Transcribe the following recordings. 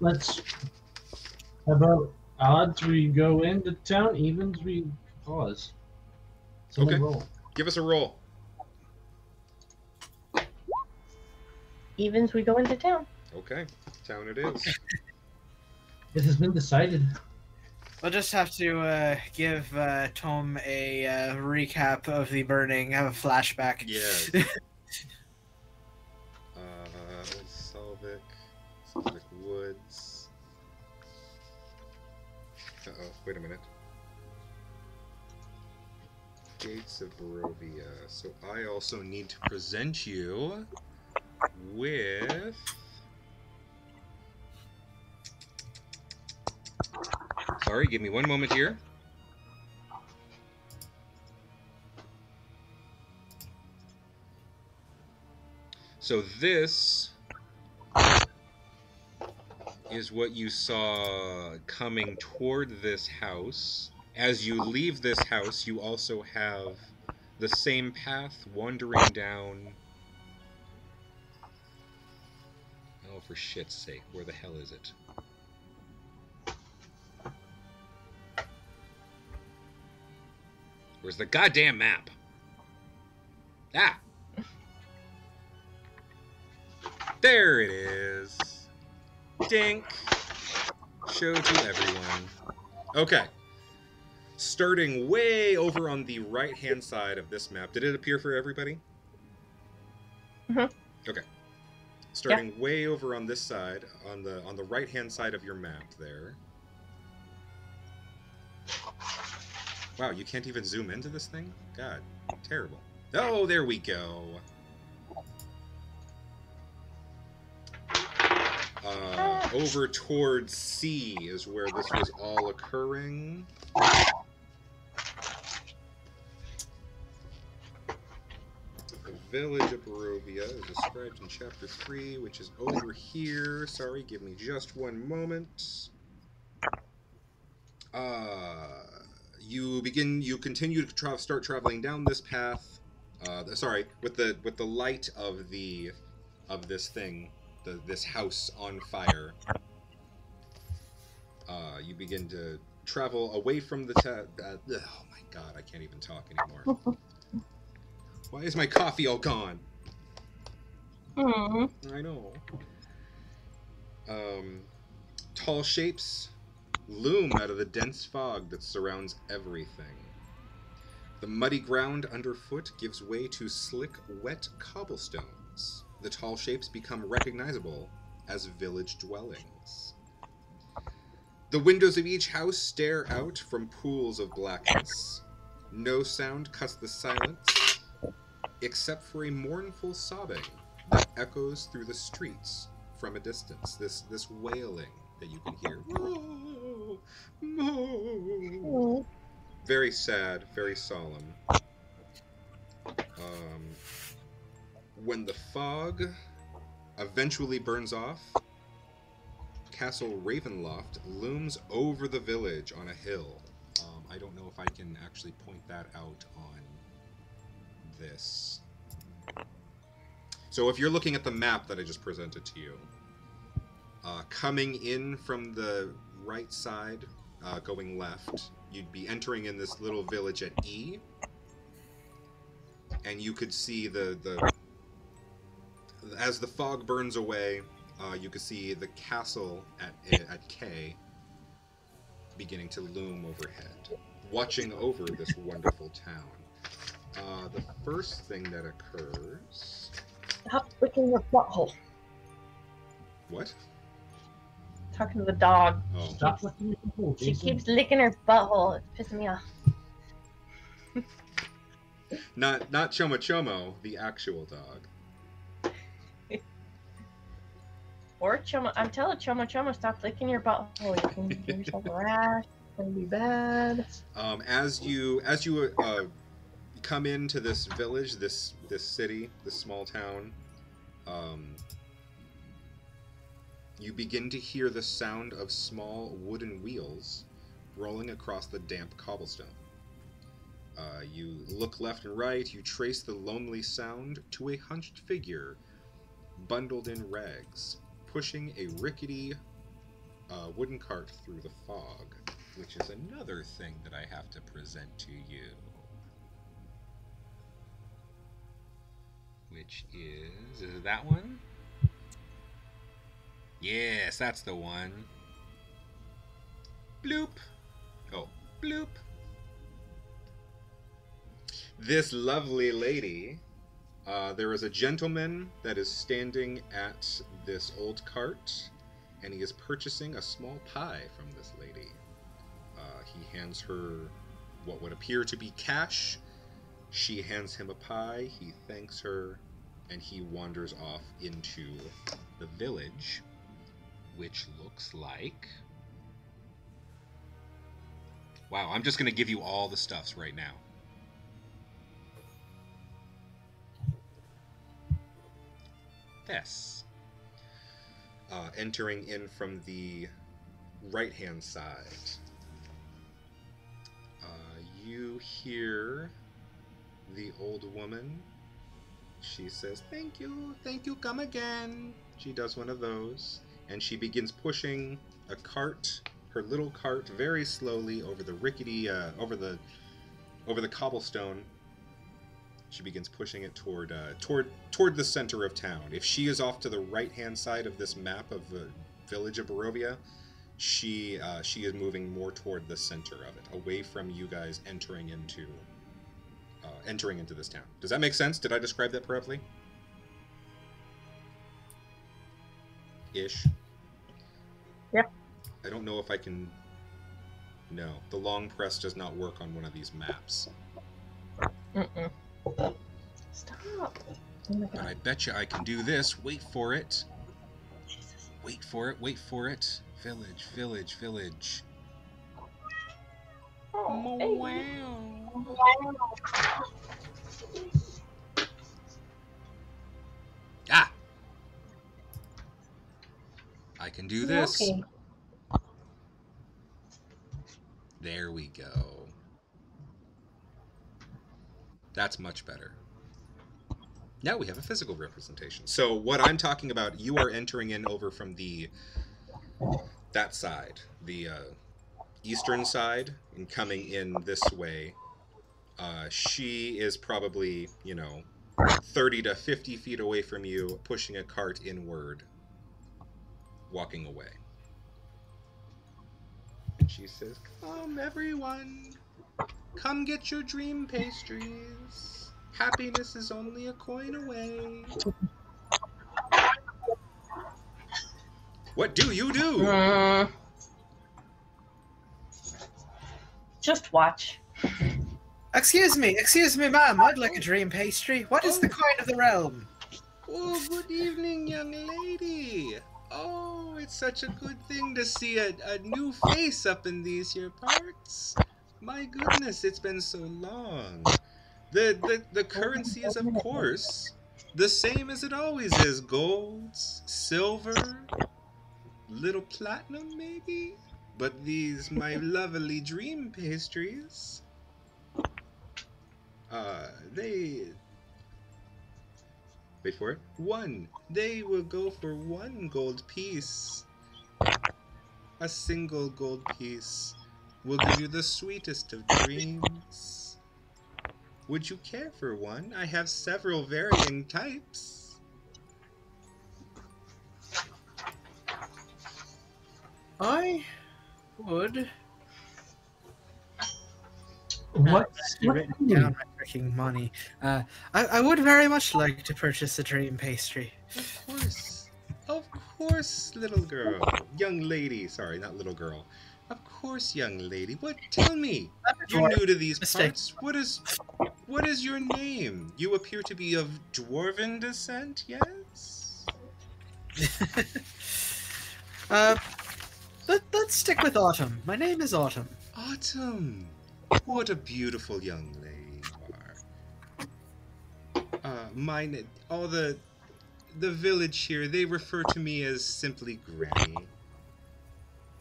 Let's. How about odds we go into town, evens we pause? Someone okay. Roll. Give us a roll. Evens we go into town. Okay, town it is. It has been decided. We'll just have to give Tom a recap of the burning, have a flashback. Yeah. Selvik Woods. Uh-oh, wait a minute. Gates of Barovia. So I also need to present you with... Sorry, give me one moment here. So this is what you saw coming toward this house. As you leave this house, you also have the same path wandering down... Oh, for shit's sake, where the hell is it? Where's the goddamn map? Ah! There it is. Dink. Show to everyone. Okay. Starting way over on the right-hand side of this map. Did it appear for everybody? Mm-hmm. Okay. Starting way over on this side, on the right-hand side of your map there. Wow, you can't even zoom into this thing? God, terrible. Oh, there we go. Over towards C is where this was all occurring. The village of Barovia is described in Chapter 3, which is over here. Sorry, give me just one moment. You continue to start traveling down this path. Sorry, with the light of this thing, this house on fire. You begin to travel away from the. Oh my God, I can't even talk anymore. Why is my coffee all gone? Aww. I know. Tall shapes loom out of the dense fog that surrounds everything. The muddy ground underfoot gives way to slick, wet cobblestones. The tall shapes become recognizable as village dwellings. The windows of each house stare out from pools of blackness. No sound cuts the silence, except for a mournful sobbing that echoes through the streets from a distance. This wailing that you can hear. No. Very sad, very solemn. When the fog eventually burns off, Castle Ravenloft looms over the village on a hill. I don't know if I can actually point that out on this. So if you're looking at the map that I just presented to you, coming in from the right side, going left, you'd be entering in this little village at E, and you could see the as the fog burns away, you could see the castle at K beginning to loom overhead, watching over this wonderful town. The first thing that occurs. Stop licking your butthole. What? Talking to the dog. Oh. Stop licking your butthole. She keeps licking her butthole. It's pissing me off. Not Chomo Chomo, the actual dog. Or Chomo. I'm telling Chomo Chomo, stop licking your butthole. You can give yourself a rash. It's gonna be bad. As you come into this village, this city, this small town, you begin to hear the sound of small wooden wheels rolling across the damp cobblestone. You look left and right, you trace the lonely sound to a hunched figure bundled in rags, pushing a rickety wooden cart through the fog, which is another thing that I have to present to you. Which is it that one? Yes, that's the one. Bloop. Oh, bloop. This lovely lady, there is a gentleman that is standing at this old cart, and he is purchasing a small pie from this lady. He hands her what would appear to be cash. She hands him a pie, he thanks her, and he wanders off into the village, which looks like... Wow, I'm just going to give you all the stuffs right now. This. Entering in from the right-hand side. You hear the old woman. She says, thank you, come again. She does one of those. And she begins pushing a cart, her little cart, very slowly over the rickety, over the cobblestone. She begins pushing it toward toward the center of town. If she is off to the right-hand side of this map of the village of Barovia, she is moving more toward the center of it, away from you guys entering into this town. Does that make sense? Did I describe that correctly? Ish. Yep. I don't know if I can. No, the long press does not work on one of these maps. Mm-mm. Stop. Oh my God. And I bet you I can do this. Wait for it. Jesus. Wait for it. Wait for it. Village, village, village. Oh, hey. Wow. Ah! I can do this. Okay. There we go. That's much better. Now we have a physical representation. So what I'm talking about, you are entering in over from that side, the eastern side, and coming in this way. She is probably, 30 to 50 feet away from you, pushing a cart inward, walking away. And she says, "Come, everyone. Come get your dream pastries. Happiness is only a coin away." What do you do? Just watch. Excuse me, ma'am. I'd like a dream pastry. What is the coin of the realm? Oh, good evening, young lady. Oh, it's such a good thing to see a new face up in these here parts. My goodness, it's been so long. The currency is, of course, the same as it always is. Gold, silver, little platinum maybe? But these, my lovely dream pastries, they... Wait for it. One. They will go for one gold piece. A single gold piece will give you the sweetest of dreams. Would you care for one? I have several varying types. I would. Down my freaking money. I would very much like to purchase a dream pastry. Of course. Of course, little girl. Young lady. Sorry, not little girl. Of course, young lady. What? Tell me. You're new to these parts. What is your name? You appear to be of dwarven descent. Yes. Let's stick with Autumn. My name is Autumn. Autumn. What a beautiful young lady you are. The village here, they refer to me as simply Granny.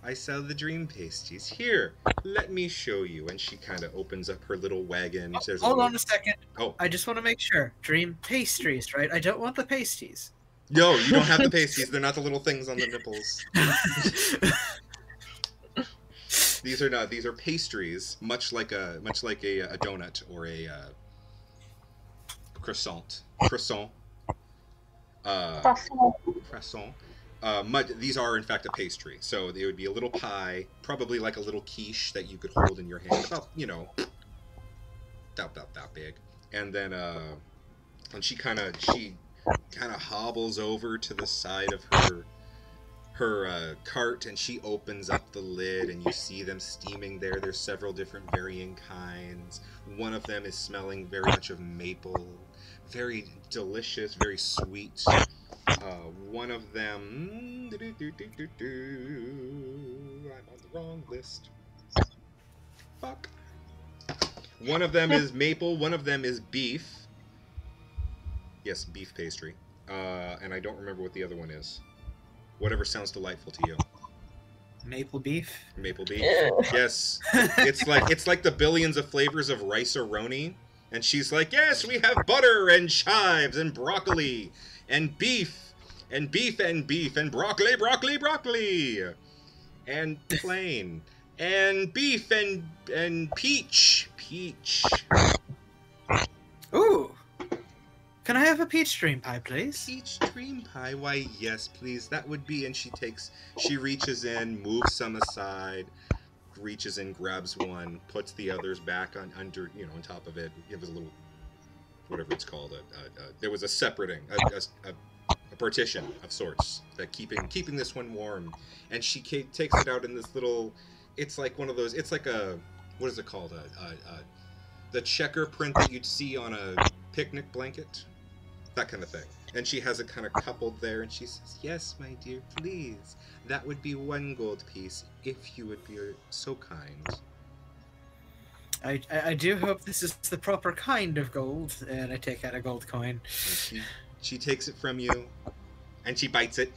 I sell the dream pasties. Here, let me show you. And she kind of opens up her little wagon. Hold on a second. Oh. I just want to make sure. Dream pastries, right? I don't want the pasties. No, you don't have the pasties. They're not the little things on the nipples. These are not. These are pastries, much like a donut or a croissant. Croissant. These are in fact a pastry, so they would be a little pie, probably like a little quiche that you could hold in your hand, about that big. And then and she kind of hobbles over to the side of her cart, and she opens up the lid, and you see them steaming there. There's several different varying kinds. One of them is smelling very much of maple. Very delicious, very sweet. One of them... I'm on the wrong list. Fuck. One of them is maple, one of them is beef. Yes, beef pastry. And I don't remember what the other one is. Whatever sounds delightful to you. Maple beef? Maple beef. Ew. Yes. It's like the billions of flavors of rice-a-roni. And she's like, yes, we have butter and chives and broccoli and beef and beef and beef and broccoli, broccoli, broccoli and plain and beef and peach. Ooh, can I have a peach dream pie, please? Peach dream pie? Why, yes, please. That would be. And she reaches in, moves some aside. Reaches in, grabs one, puts the others back on under, on top of it. It was a little, whatever it's called. There was a separating, a partition of sorts that keeping this one warm. And she takes it out in this little. It's like one of those. It's like a, what is it called? The checker print that you'd see on a picnic blanket, that kind of thing. And she has it kind of coupled there, and she says, yes, my dear, please. That would be one gold piece, if you would be so kind. I do hope this is the proper kind of gold, and I take out a gold coin. And she takes it from you, and she bites it.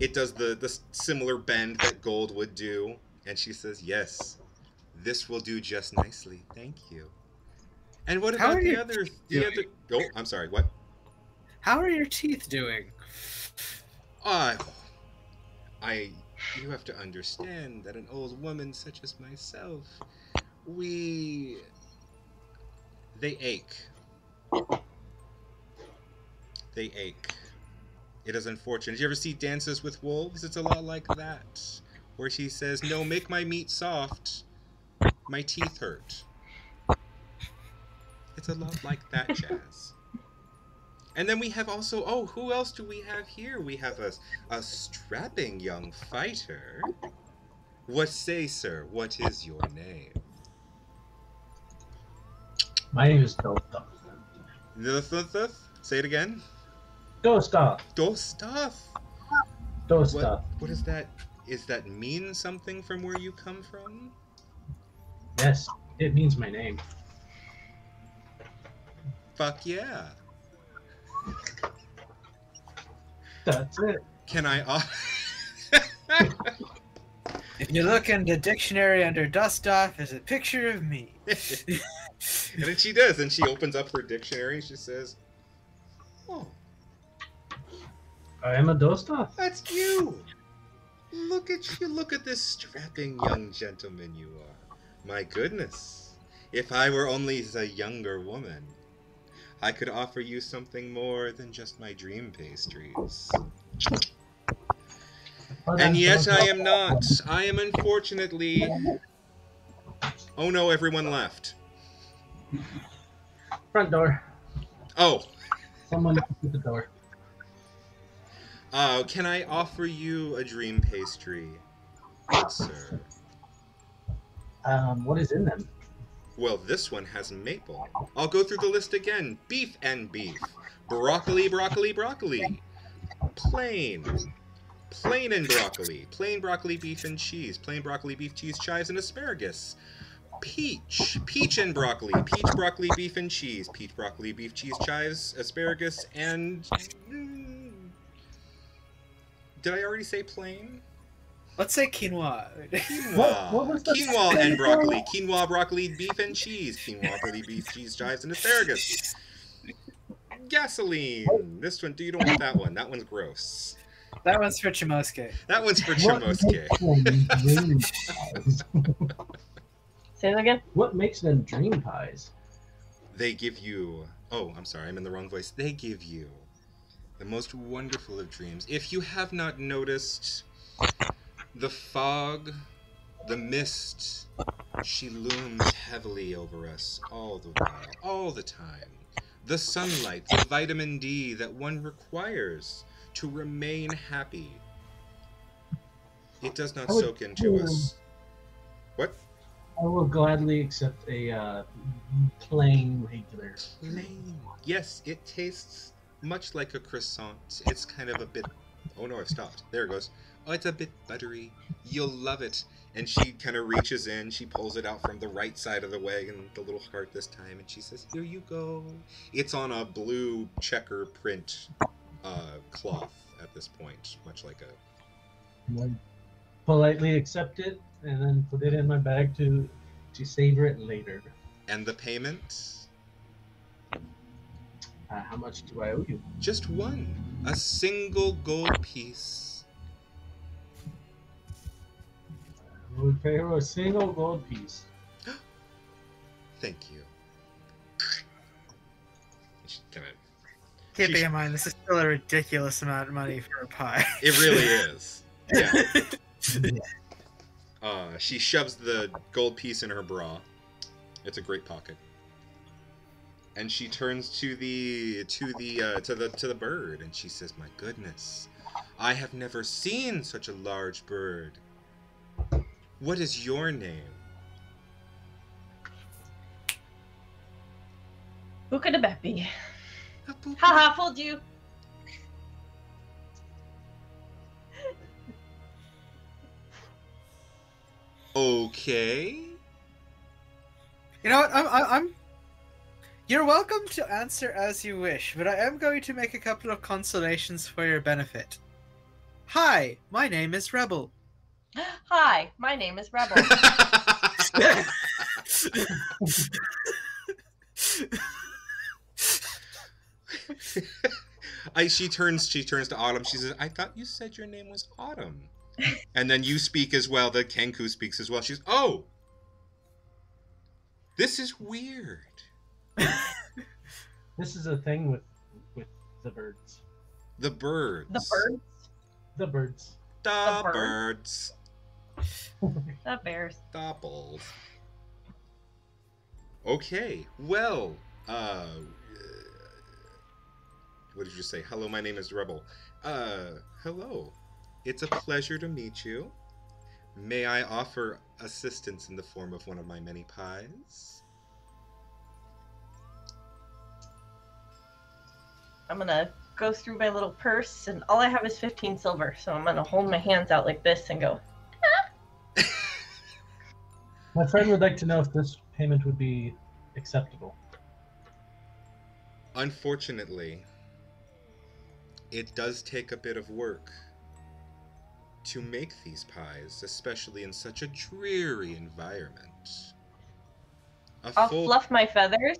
It does the similar bend that gold would do, and she says, yes, this will do just nicely. Thank you. And what about the other... Oh, I'm sorry, what? How are your teeth doing? You have to understand that an old woman such as myself, they ache. They ache. It is unfortunate. Did you ever see Dances with Wolves? It's a lot like that, where she says, no, make my meat soft. My teeth hurt. It's a lot like that, Jazz. And then we have also, who else do we have here? We have a strapping young fighter. What say, sir? What is your name? My name is Dosdoth. Dosdoth? Say it again. Dosdoth. Dosdoth. Dosdoth. What is that? Is that mean something from where you come from? Yes, it means my name. Fuck yeah. That's it. Can I? If you look in the dictionary under Dosdoth, there's a picture of me. And then she does, and she opens up her dictionary. She says, "Oh, I am a Dosdoth." That's you. Look at you. Look at this strapping young gentleman you are. My goodness, if I were only a younger woman. I could offer you something more than just my dream pastries. And yet I am not. I am unfortunately... Oh no, everyone left. Front door. Oh. Someone at the door. Oh, can I offer you a dream pastry, sir? What is in them? Well, this one has maple. I'll go through the list again. Beef and beef. Broccoli, broccoli, broccoli. Plain. Plain and broccoli. Plain broccoli, beef and cheese. Plain broccoli, beef, cheese, chives, and asparagus. Peach. Peach and broccoli. Peach, broccoli, beef, and cheese. Peach, broccoli, beef, cheese, chives, asparagus, and... Did I already say plain? Let's say quinoa. Quinoa. What was the quinoa and broccoli. Quinoa, broccoli, beef, and cheese. Quinoa, broccoli, beef, cheese, chives, and asparagus. gasoline. This one, you don't want that one. That one's gross. That one's for Chimosuke. That one's for Chimosuke. Say that again? What makes them dream pies? They give you... Oh, I'm sorry. I'm in the wrong voice. They give you the most wonderful of dreams. If you have not noticed the fog, the mist, she looms heavily over us all the while, all the time. The sunlight, the vitamin D that one requires to remain happy. It does not soak into us. What? I will gladly accept a plain regular. Plain. Yes, it tastes much like a croissant. It's kind of a bit... Oh no, I've stopped. There it goes. Oh, it's a bit buttery. You'll love it. And she kind of reaches in. She pulls it out from the right side of the wagon, the little heart this time, and she says, "Here you go." It's on a blue checker print cloth at this point, much like a... Politely accept it, and then put it in my bag to savor it later. And the payment? How much do I owe you? Just one. A single gold piece. I will pay her a single gold piece. Thank you. Keeping in mind, this is still a ridiculous amount of money for a pie. It really is. Yeah. She shoves the gold piece in her bra. It's a great pocket. And she turns to the bird, and she says, "My goodness, I have never seen such a large bird. What is your name?" Who could it be? Haha, fooled you. Okay. You know what? I'm. You're welcome to answer as you wish, but I am going to make a couple of consolations for your benefit. Hi, my name is Rebel. Hi, my name is Rebel. She turns to Autumn. She says, "I thought you said your name was Autumn." And then you speak as well. The Kenku speaks as well. She's, "Oh, this is weird." This is a thing with the birds. The birds. The birds. The birds. The birds. The bears. The bulls. Okay. Well, what did you say? Hello, my name is Rebel. Hello. It's a pleasure to meet you. May I offer assistance in the form of one of my many pies? I'm gonna go through my little purse, and all I have is 15 silver, so I'm gonna hold my hands out like this and go, "Ah." My friend would like to know if this payment would be acceptable. Unfortunately, it does take a bit of work to make these pies, especially in such a dreary environment. I'll fluff my feathers.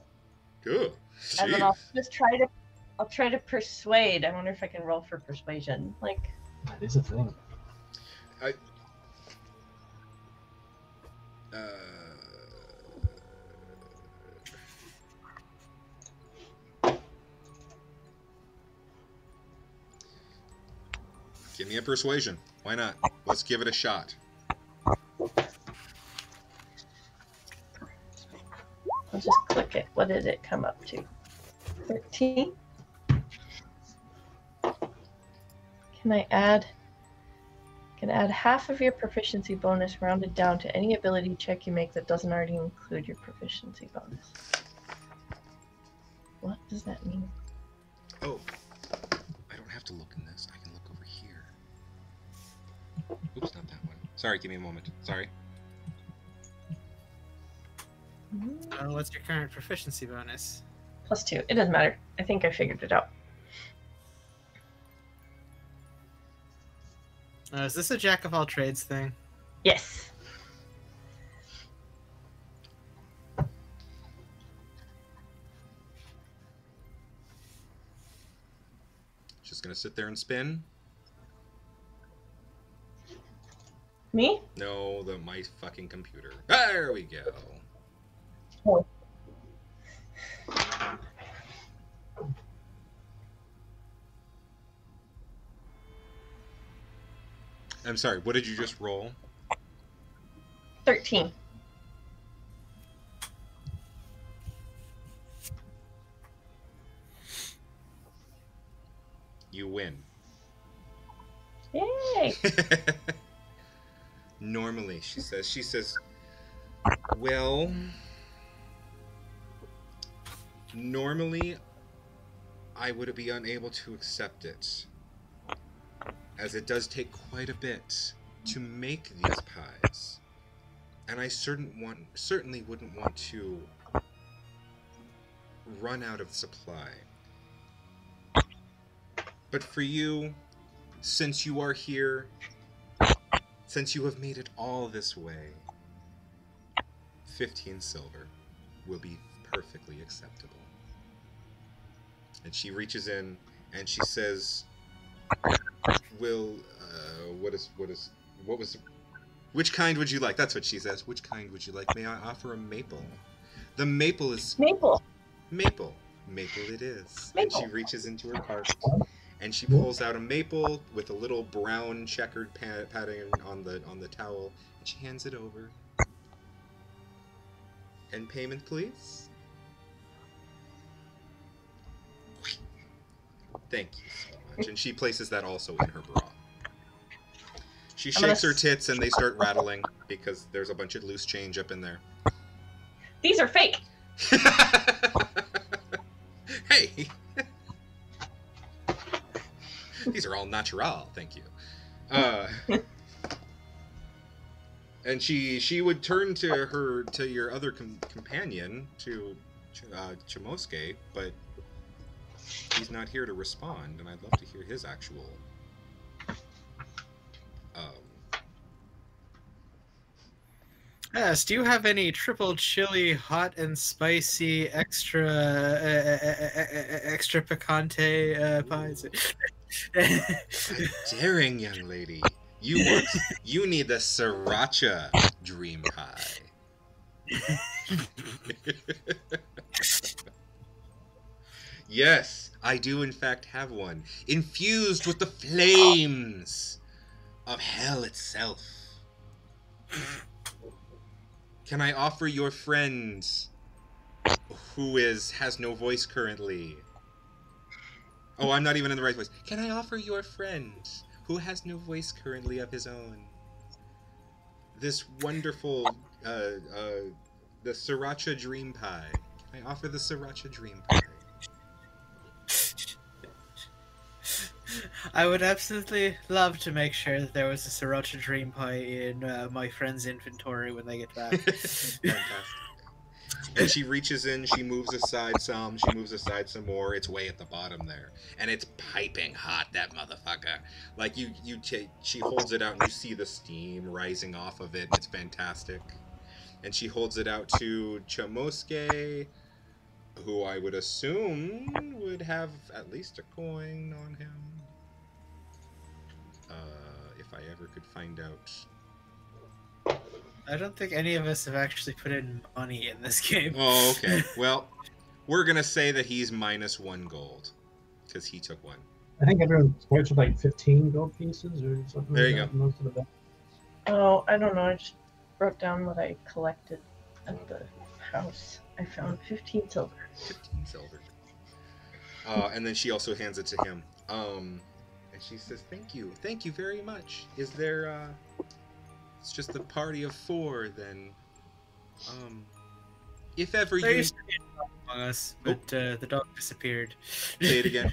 Good. And jeez. Then I'll just try to persuade. I wonder if I can roll for persuasion. Like, that is a thing. Give me a persuasion. Why not? Let's give it a shot. I'll just click it. What did it come up to? 13? Can I add half of your proficiency bonus rounded down to any ability check you make that doesn't already include your proficiency bonus. What does that mean? Oh, I don't have to look in this. I can look over here. Oops, not that one. Sorry, give me a moment. Sorry. What's your current proficiency bonus? +2. It doesn't matter. I think I figured it out. Is this a jack of all trades thing? Yes. Just gonna sit there and spin. Me? No, my fucking computer. There we go. Oh. I'm sorry, what did you just roll? 13. You win. Yay! Normally, she says, well, normally I would be unable to accept it, as it does take quite a bit to make these pies, and I certainly wouldn't want to run out of supply. But for you, since you are here, since you have made it all this way, 15 silver will be perfectly acceptable. And she reaches in and she says, "Will which kind would you like?" That's what she says. Which kind would you like? May I offer a maple? The maple is maple. It is. Maple. And she reaches into her cart and she pulls out a maple with a little brown checkered pattern on the towel, and she hands it over. And payment, please. Thank you so much. And she places that also in her bra. She shakes her tits and they start rattling because there's a bunch of loose change up in there. These are fake. Hey. These are all natural, thank you. And she would turn to your other companion, to Chimosuke, but he's not here to respond, and I'd love to hear his actual Yes, do you have any triple chili, hot and spicy, extra picante pies? Daring young lady. You need a sriracha dream pie. Yes, I do in fact have one. Infused with the flames of hell itself. Can I offer your friend, who has no voice currently? Oh, I'm not even in the right voice. Can I offer your friend, who has no voice currently of his own, this wonderful, the sriracha dream pie? Can I offer the sriracha dream pie? I would absolutely love to make sure that there was a sriracha dream pie in my friend's inventory when they get back. Fantastic. And she reaches in, she moves aside some, more. It's way at the bottom there. And it's piping hot, that motherfucker. Like, she holds it out and you see the steam rising off of it. It's fantastic. And she holds it out to Chimosuke, who I would assume would have at least a coin on him. If I ever could find out. I don't think any of us have actually put in money in this game. Oh, okay. Well, we're going to say that he's minus 1 gold, because he took 1. I think everyone starts with like 15 gold pieces or something. There you go. Most of the... Oh, I don't know. I just wrote down what I collected at the house. I found 15 silver. 15 silver. And then she also hands it to him. And she says, thank you very much. Is there, it's just a party of 4, then, if ever you... There used to be a pub among us, but the dog disappeared. Say it again.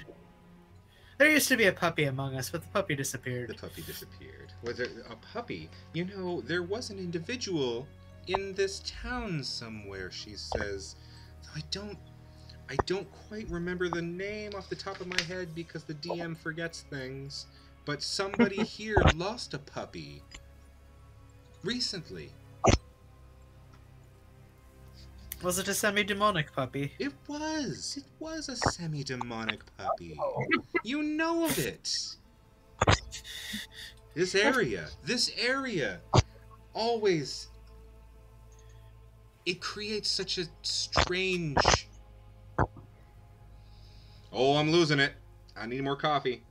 There used to be a puppy among us, but the puppy disappeared. The puppy disappeared. Was there a puppy? You know, there was an individual in this town somewhere, she says. I don't quite remember the name off the top of my head because the DM forgets things, but somebody here lost a puppy recently. Was it a semi-demonic puppy? It was. It was a semi-demonic puppy. You know of it. This area always, it creates such a strange... Oh, I'm losing it. I need more coffee.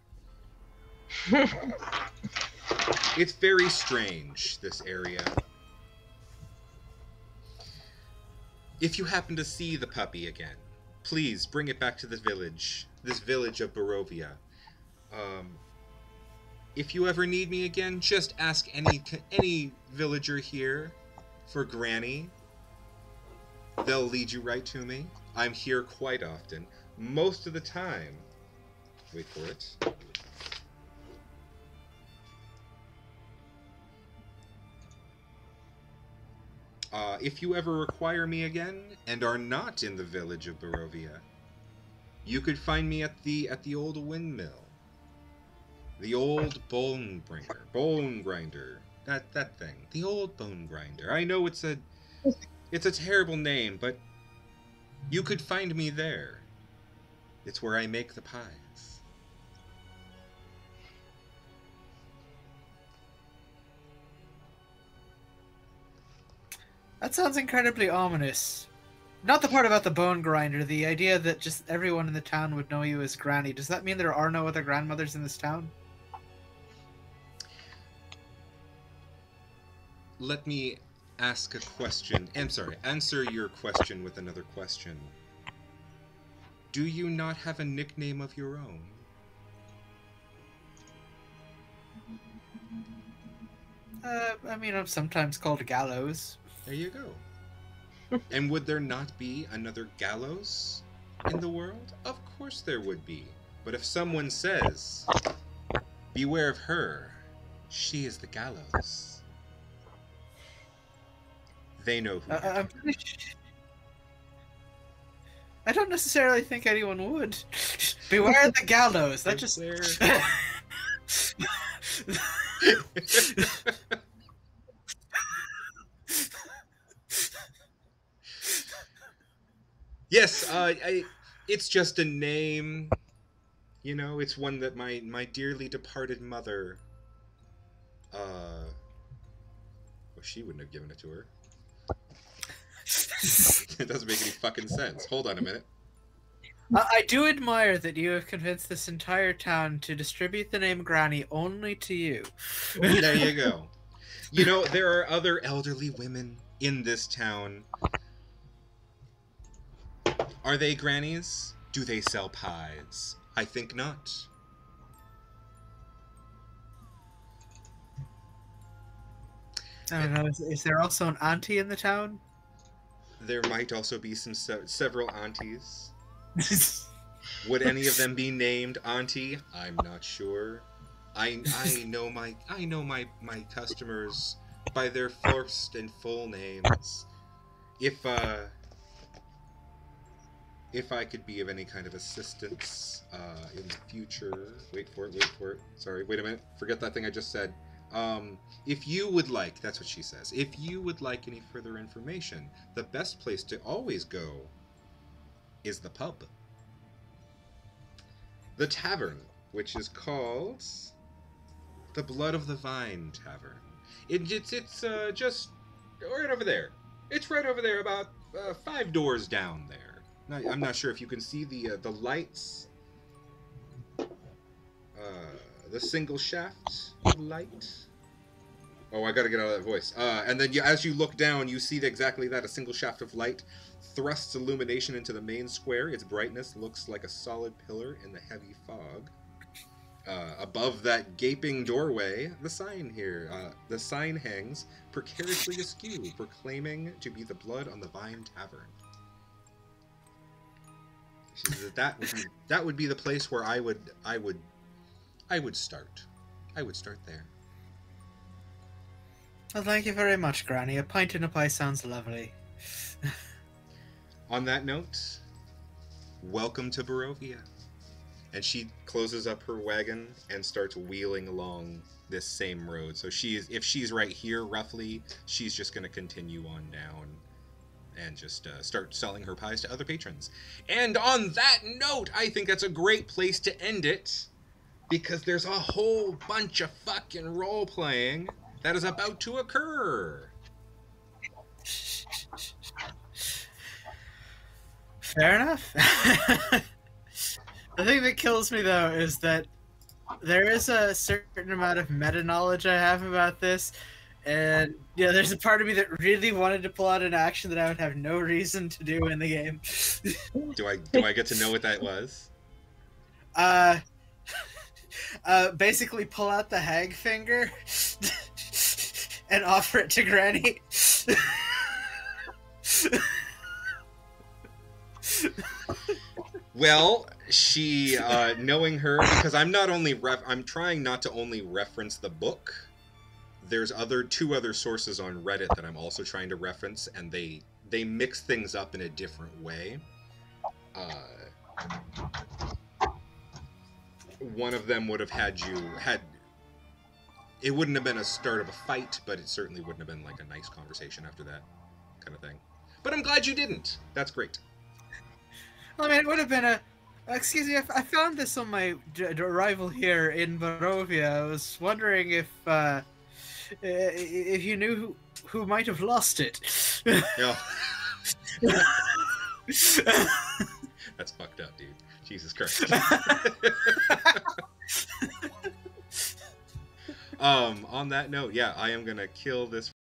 It's very strange, this area. If you happen to see the puppy again, please bring it back to this village of Barovia. If you ever need me again, just ask any villager here for Granny. They'll lead you right to me. I'm here quite often. Most of the time. Wait for it. If you ever require me again and are not in the village of Barovia, you could find me at the old windmill, the old bone grinder, that thing, the old bone grinder. I know it's a terrible name, but you could find me there. It's where I make the pies. That sounds incredibly ominous. Not the part about the bone grinder, the idea that just everyone in the town would know you as Granny. Does that mean there are no other grandmothers in this town? Let me ask a question. I'm sorry, answer your question with another question. Do you not have a nickname of your own? I mean, I'm sometimes called Gallows. There you go. And would there not be another Gallows in the world? Of course there would be. But if someone says, beware of her, she is the Gallows, they know who. I don't necessarily think anyone would. Beware the Gallows. That just... Yes, it's just a name, you know, it's one that my dearly departed mother, well, she wouldn't have given it to her. It doesn't make any fucking sense. Hold on a minute. I do admire that you have convinced this entire town to distribute the name Granny only to you. There you go. You know, there are other elderly women in this town. Are they grannies? Do they sell pies? I think not. I don't know. Is there also an auntie in the town? There might also be several aunties. Would any of them be named Auntie? I'm not sure. I know my customers by their first and full names. If I could be of any kind of assistance in the future... Wait for it. Sorry, wait a minute. Forget that thing I just said. If you would like... That's what she says. If you would like any further information, the best place to always go is the pub. The tavern, which is called the Blood of the Vine Tavern. It's just right over there. It's right over there, about 5 doors down there. I'm not sure if you can see the lights, the single shaft of light. Oh, I gotta get out of that voice. And then as you look down, you see exactly that. A single shaft of light thrusts illumination into the main square. Its brightness looks like a solid pillar in the heavy fog. Above that gaping doorway, the sign hangs precariously askew, proclaiming to be the Blood on the Vine Tavern. That would be the place where I would start. I would start there. Well, thank you very much, Granny. A pint and a pie sounds lovely. On that note, welcome to Barovia. And she closes up her wagon and starts wheeling along this same road. So if she's right here roughly, she's just going to continue on down and just start selling her pies to other patrons. And on that note, I think that's a great place to end it, because there's a whole bunch of fucking role-playing that is about to occur. Fair enough. The thing that kills me, though, is that there is a certain amount of meta-knowledge I have about this, and yeah, there's a part of me that really wanted to pull out an action that I would have no reason to do in the game. Do I get to know what that was? Basically pull out the hag finger and offer it to Granny. Well, she, knowing her, because I'm trying not to only reference the book. There's two other sources on Reddit that I'm also trying to reference, and they mix things up in a different way. One of them would have it wouldn't have been a start of a fight, but it certainly wouldn't have been like a nice conversation after that kind of thing. But I'm glad you didn't. That's great. I mean, it would have been a... Excuse me, I found this on my arrival here in Barovia. I was wondering if you knew who might have lost it. Yeah. That's fucked up, dude. Jesus Christ. On that note, yeah, I am gonna kill this